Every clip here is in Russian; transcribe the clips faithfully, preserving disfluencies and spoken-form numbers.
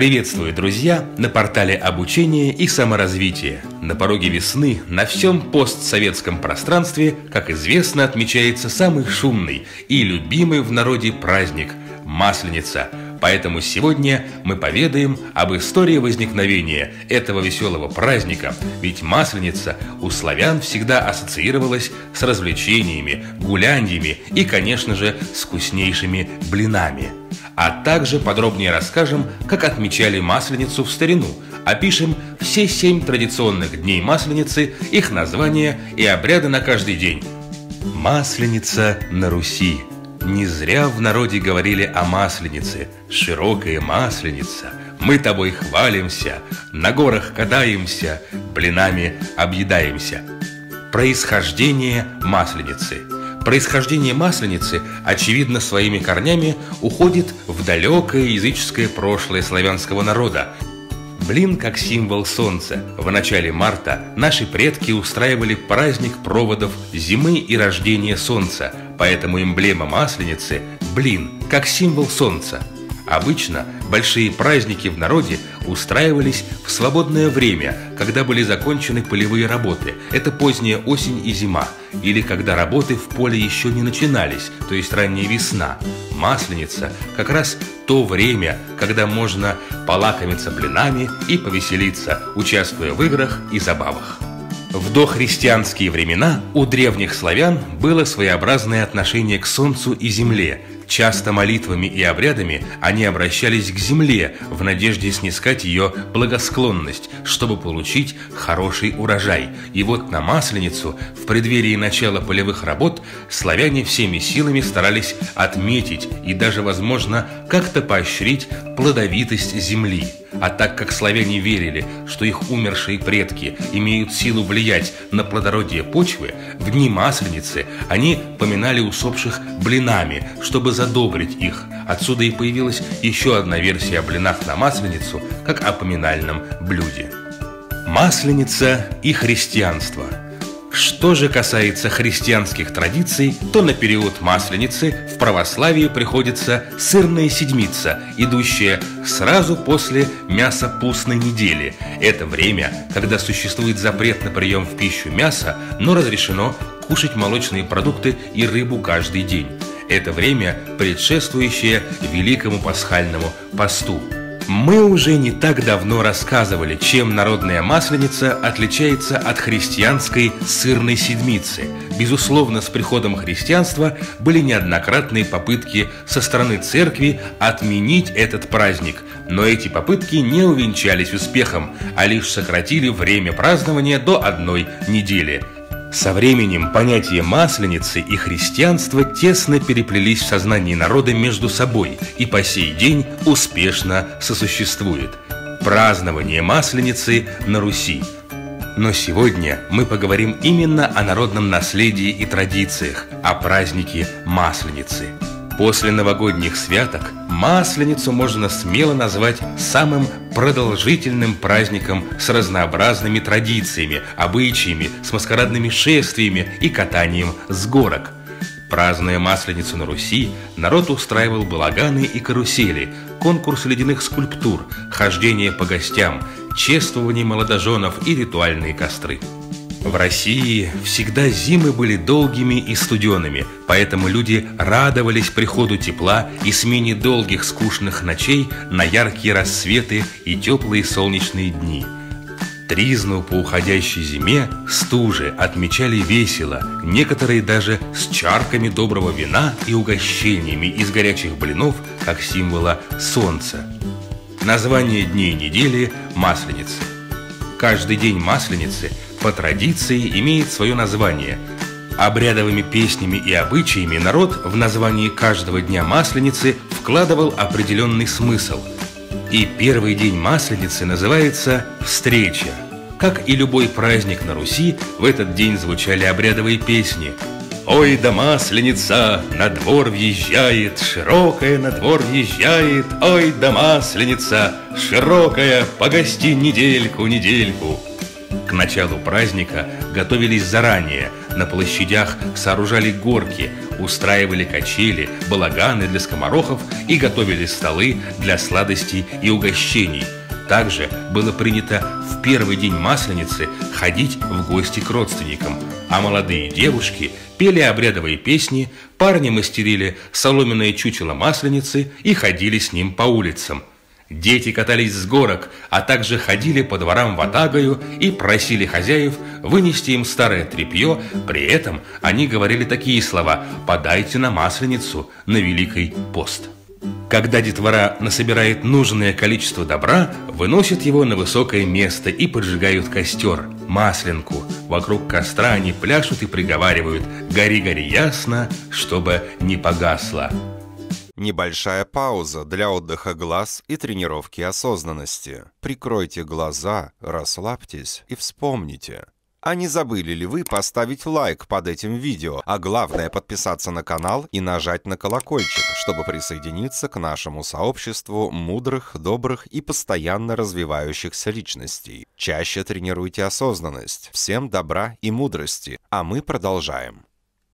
Приветствую, друзья, на портале обучения и саморазвития. На пороге весны на всем постсоветском пространстве, как известно, отмечается самый шумный и любимый в народе праздник – Масленица. Поэтому сегодня мы поведаем об истории возникновения этого веселого праздника, ведь Масленица у славян всегда ассоциировалась с развлечениями, гуляньями и, конечно же, с вкуснейшими блинами. А также подробнее расскажем, как отмечали Масленицу в старину, опишем все семь традиционных дней Масленицы, их названия и обряды на каждый день. Масленица на Руси. Не зря в народе говорили о Масленице. Широкая Масленица, мы тобой хвалимся, на горах катаемся, блинами объедаемся. Происхождение Масленицы. Происхождение Масленицы, очевидно, своими корнями уходит в далекое языческое прошлое славянского народа. Блин как символ солнца. В начале марта наши предки устраивали праздник проводов зимы и рождения солнца, поэтому эмблема Масленицы – блин как символ солнца. Обычно большие праздники в народе устраивались в свободное время, когда были закончены полевые работы. Это поздняя осень и зима, или когда работы в поле еще не начинались, то есть ранняя весна. Масленица – как раз то время, когда можно полакомиться блинами и повеселиться, участвуя в играх и забавах. В дохристианские времена у древних славян было своеобразное отношение к солнцу и земле. Часто молитвами и обрядами они обращались к земле в надежде снискать ее благосклонность, чтобы получить хороший урожай. И вот на Масленицу, в преддверии начала полевых работ, славяне всеми силами старались отметить и даже, возможно, как-то поощрить плодовитость земли. А так как славяне верили, что их умершие предки имеют силу влиять на плодородие почвы, в дни Масленицы они поминали усопших блинами, чтобы задобрить их. Отсюда и появилась еще одна версия о блинах на Масленицу, как о поминальном блюде. Масленица и христианство. Что же касается христианских традиций, то на период Масленицы в православии приходится сырная седмица, идущая сразу после мясопустной недели. Это время, когда существует запрет на прием в пищу мяса, но разрешено кушать молочные продукты и рыбу каждый день. Это время, предшествующее Великому Пасхальному посту. Мы уже не так давно рассказывали, чем народная Масленица отличается от христианской сырной седмицы. Безусловно, с приходом христианства были неоднократные попытки со стороны церкви отменить этот праздник, но эти попытки не увенчались успехом, а лишь сократили время празднования до одной недели. Со временем понятия Масленицы и христианства тесно переплелись в сознании народа между собой и по сей день успешно сосуществует. Празднование Масленицы на Руси. Но сегодня мы поговорим именно о народном наследии и традициях, о празднике Масленицы. После новогодних святок Масленицу можно смело назвать самым продолжительным праздником с разнообразными традициями, обычаями, с маскарадными шествиями и катанием с горок. Празднуя Масленицу на Руси, народ устраивал балаганы и карусели, конкурс ледяных скульптур, хождение по гостям, чествование молодоженов и ритуальные костры. В России всегда зимы были долгими и студеными, поэтому люди радовались приходу тепла и смене долгих скучных ночей на яркие рассветы и теплые солнечные дни. Тризну по уходящей зиме стужи отмечали весело, некоторые даже с чарками доброго вина и угощениями из горячих блинов, как символа солнца. Название дней недели – Масленицы. Каждый день Масленицы – по традиции имеет свое название. Обрядовыми песнями и обычаями народ в названии каждого дня Масленицы вкладывал определенный смысл. И первый день Масленицы называется «Встреча». Как и любой праздник на Руси, в этот день звучали обрядовые песни. «Ой да Масленица, на двор въезжает, широкая на двор въезжает, ой да Масленица, широкая, погости недельку, недельку». К началу праздника готовились заранее, На площадях сооружали горки, устраивали качели, балаганы для скоморохов и готовили столы для сладостей и угощений. Также было принято в первый день Масленицы ходить в гости к родственникам, а молодые девушки пели обрядовые песни, парни мастерили соломенное чучело Масленицы и ходили с ним по улицам. Дети катались с горок, а также ходили по дворам ватагою и просили хозяев вынести им старое тряпье, при этом они говорили такие слова: «Подайте на Масленицу, на Великий пост». Когда детвора насобирает нужное количество добра, выносят его на высокое место и поджигают костер, масленку. Вокруг костра они пляшут и приговаривают: «Гори, гори ясно, чтобы не погасло». Небольшая пауза для отдыха глаз и тренировки осознанности. Прикройте глаза, расслабьтесь и вспомните. А не забыли ли вы поставить лайк под этим видео, а главное подписаться на канал и нажать на колокольчик, чтобы присоединиться к нашему сообществу мудрых, добрых и постоянно развивающихся личностей. Чаще тренируйте осознанность. Всем добра и мудрости. А мы продолжаем.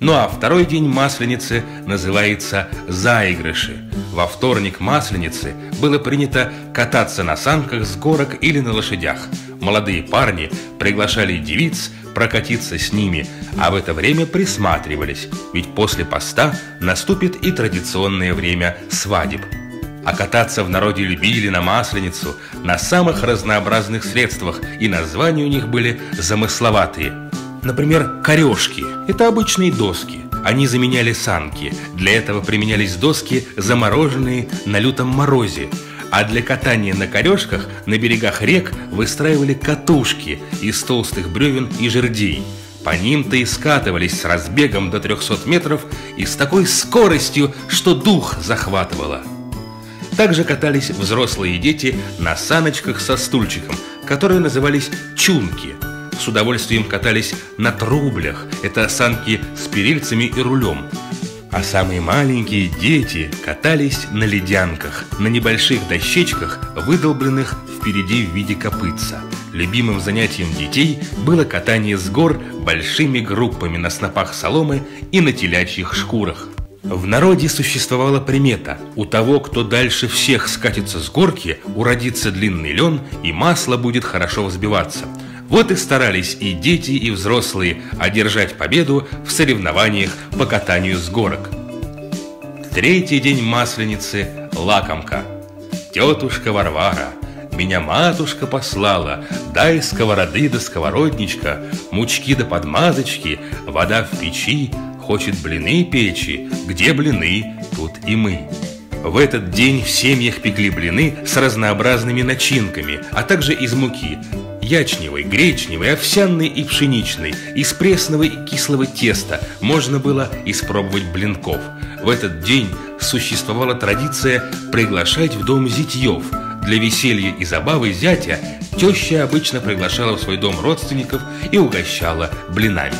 Ну а второй день Масленицы называется «Заигрыши». Во вторник Масленицы было принято кататься на санках с горок или на лошадях. Молодые парни приглашали девиц прокатиться с ними, а в это время присматривались, ведь после поста наступит и традиционное время свадеб. А кататься в народе любили на Масленицу на самых разнообразных средствах, и названия у них были замысловатые. Например, корешки – это обычные доски. Они заменяли санки. Для этого применялись доски, замороженные на лютом морозе. А для катания на корешках на берегах рек выстраивали катушки из толстых бревен и жердей. По ним-то и скатывались с разбегом до трёхсот метров и с такой скоростью, что дух захватывало. Также катались взрослые и дети на саночках со стульчиком, которые назывались чунки. С удовольствием катались на трублях, это санки с перильцами и рулем. А самые маленькие дети катались на ледянках, на небольших дощечках, выдолбленных впереди в виде копытца. Любимым занятием детей было катание с гор большими группами на снопах соломы и на телячьих шкурах. В народе существовала примета: у того, кто дальше всех скатится с горки, уродится длинный лен и масло будет хорошо взбиваться. Вот и старались и дети, и взрослые одержать победу в соревнованиях по катанию с горок. Третий день Масленицы – лакомка. «Тетушка Варвара, меня матушка послала, дай сковороды да сковородничка, мучки да подмазочки, вода в печи, хочет блины печи, где блины, тут и мы». В этот день в семьях пекли блины с разнообразными начинками, а также из муки – ячневой, гречневой, овсяной и пшеничной, из пресного и кислого теста можно было испробовать блинков. В этот день существовала традиция приглашать в дом зятьев. Для веселья и забавы зятя теща обычно приглашала в свой дом родственников и угощала блинами.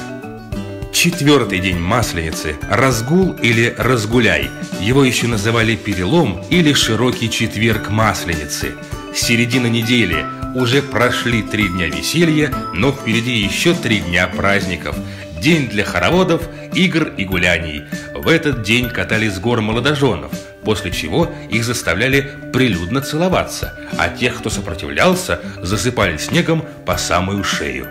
Четвертый день Масленицы – разгул или разгуляй. Его еще называли перелом или широкий четверг Масленицы. Середина недели. Уже прошли три дня веселья, но впереди еще три дня праздников. День для хороводов, игр и гуляний. В этот день катали с гор молодоженов, после чего их заставляли прилюдно целоваться, а тех, кто сопротивлялся, засыпали снегом по самую шею.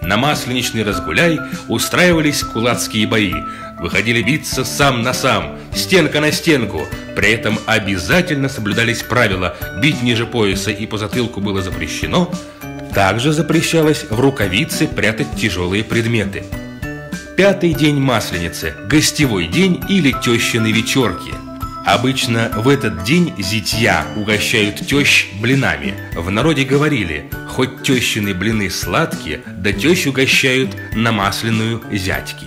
На масленичный разгуляй устраивались кулацкие бои. Выходили биться сам на сам, стенка на стенку. При этом обязательно соблюдались правила: бить ниже пояса и по затылку было запрещено. Также запрещалось в рукавице прятать тяжелые предметы. Пятый день Масленицы – гостевой день или тещины вечерки. Обычно в этот день зятья угощают тещ блинами. В народе говорили: хоть тещины блины сладкие, да тещ угощают на масляную зятьки.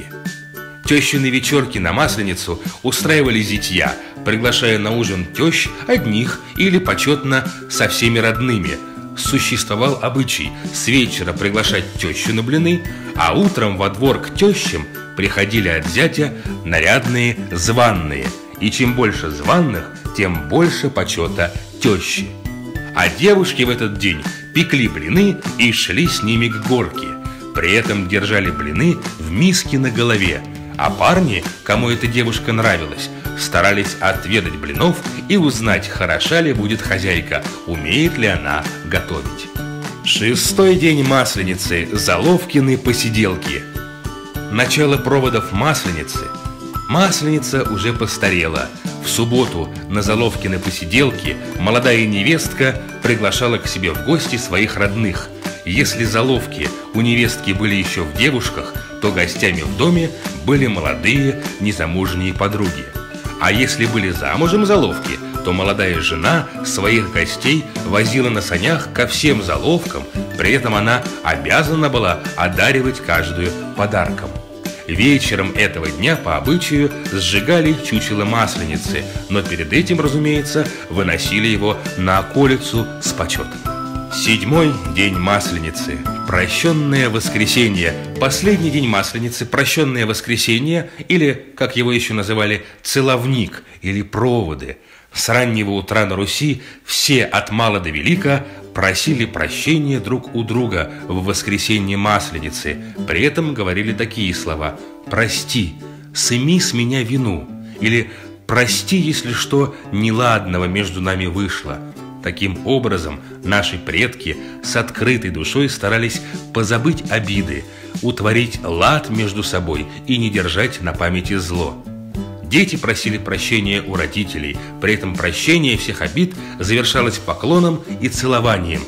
Тещины вечерки на Масленицу устраивали зятья, приглашая на ужин тещ одних или почетно со всеми родными. Существовал обычай с вечера приглашать тещу на блины, а утром во двор к тещам приходили от зятя нарядные званные. И чем больше званных, тем больше почета тещи. А девушки в этот день пекли блины и шли с ними к горке. При этом держали блины в миске на голове, а парни, кому эта девушка нравилась, старались отведать блинов и узнать, хороша ли будет хозяйка, умеет ли она готовить. Шестой день Масленицы. Заловкины посиделки. Начало проводов Масленицы. Масленица уже постарела. В субботу на Заловкины посиделке молодая невестка приглашала к себе в гости своих родных. Если заловки у невестки были еще в девушках, то гостями в доме были молодые незамужние подруги. А если были замужем заловки, то молодая жена своих гостей возила на санях ко всем заловкам, при этом она обязана была одаривать каждую подарком. Вечером этого дня по обычаю сжигали чучело масленицы, но перед этим, разумеется, выносили его на околицу с почетом. Седьмой день Масленицы. Прощенное воскресенье. Последний день Масленицы, прощенное воскресенье, или, как его еще называли, целовник или проводы. С раннего утра на Руси все от мала до велика просили прощения друг у друга в воскресенье Масленицы. При этом говорили такие слова: «Прости, сыми с меня вину», или «Прости, если что неладного между нами вышло». Таким образом, наши предки с открытой душой старались позабыть обиды, утворить лад между собой и не держать на памяти зло. Дети просили прощения у родителей, при этом прощение всех обид завершалось поклоном и целованием.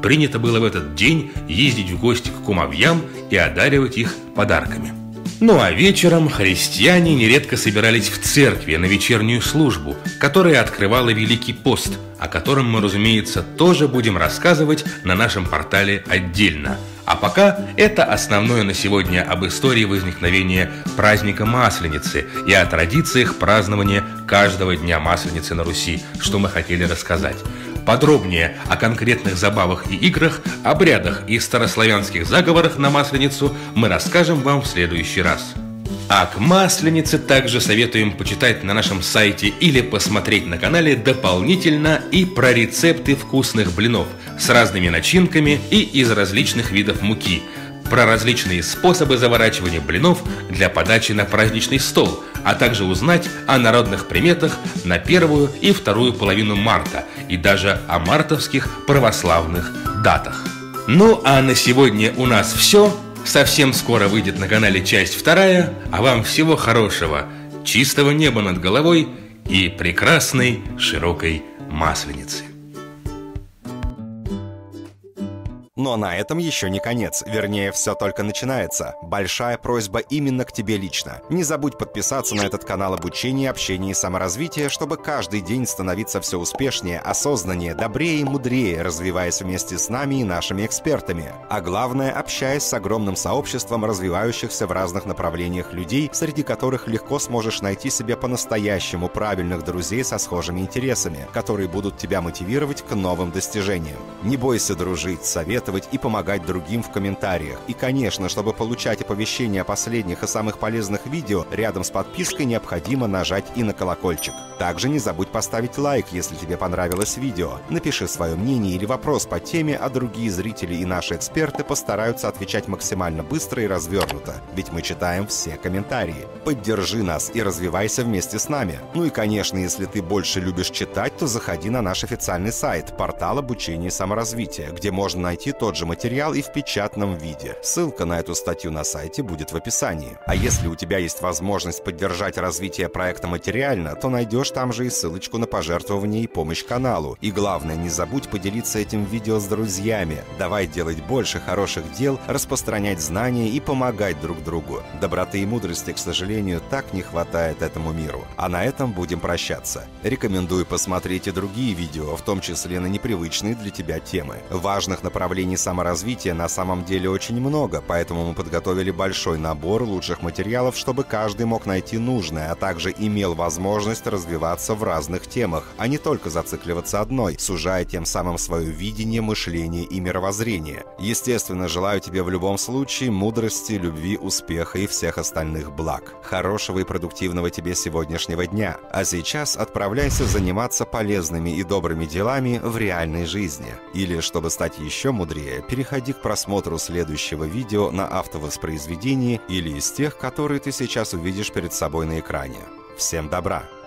Принято было в этот день ездить в гости к кумовьям и одаривать их подарками. Ну а вечером христиане нередко собирались в церкви на вечернюю службу, которая открывала Великий пост, о котором мы, разумеется, тоже будем рассказывать на нашем портале отдельно. А пока это основное на сегодня об истории возникновения праздника Масленицы и о традициях празднования каждого дня Масленицы на Руси, что мы хотели рассказать. Подробнее о конкретных забавах и играх, обрядах и старославянских заговорах на Масленицу мы расскажем вам в следующий раз. А к Масленице также советуем почитать на нашем сайте или посмотреть на канале дополнительно и про рецепты вкусных блинов с разными начинками и из различных видов муки, про различные способы заворачивания блинов для подачи на праздничный стол, а также узнать о народных приметах на первую и вторую половину марта и даже о мартовских православных датах. Ну а на сегодня у нас все. Совсем скоро выйдет на канале часть вторая, а вам всего хорошего, чистого неба над головой и прекрасной широкой Масленицы. Но на этом еще не конец, вернее, все только начинается. Большая просьба именно к тебе лично. Не забудь подписаться на этот канал обучения, общения и саморазвития, чтобы каждый день становиться все успешнее, осознаннее, добрее и мудрее, развиваясь вместе с нами и нашими экспертами. А главное, общаясь с огромным сообществом развивающихся в разных направлениях людей, среди которых легко сможешь найти себе по-настоящему правильных друзей со схожими интересами, которые будут тебя мотивировать к новым достижениям. Не бойся дружить, советовать и помогать другим в комментариях. И, конечно, чтобы получать оповещения о последних и самых полезных видео, рядом с подпиской необходимо нажать и на колокольчик. Также не забудь поставить лайк, если тебе понравилось видео. Напиши свое мнение или вопрос по теме, а другие зрители и наши эксперты постараются отвечать максимально быстро и развернуто, ведь мы читаем все комментарии. Поддержи нас и развивайся вместе с нами. Ну и, конечно, если ты больше любишь читать, то заходи на наш официальный сайт, портал обучения и саморазвития, где можно найти тот же материал и в печатном виде. Ссылка на эту статью на сайте будет в описании. А если у тебя есть возможность поддержать развитие проекта материально, то найдешь там же и ссылочку на пожертвование и помощь каналу. И главное, не забудь поделиться этим видео с друзьями. Давай делать больше хороших дел, распространять знания и помогать друг другу. Доброты и мудрости, к сожалению, так не хватает этому миру. А на этом будем прощаться. Рекомендую посмотреть и другие видео, в том числе на непривычные для тебя темы. Важных направлений саморазвития на самом деле очень много, поэтому мы подготовили большой набор лучших материалов, чтобы каждый мог найти нужное, а также имел возможность развиваться в разных темах, а не только зацикливаться одной, сужая тем самым свое видение, мышление и мировоззрение. Естественно, желаю тебе в любом случае мудрости, любви, успеха и всех остальных благ. Хорошего и продуктивного тебе сегодняшнего дня. А сейчас отправляйся заниматься полезными и добрыми делами в реальной жизни. Или, чтобы стать еще мудрее, быстрее, переходи к просмотру следующего видео на автовоспроизведении или из тех, которые ты сейчас увидишь перед собой на экране. Всем добра!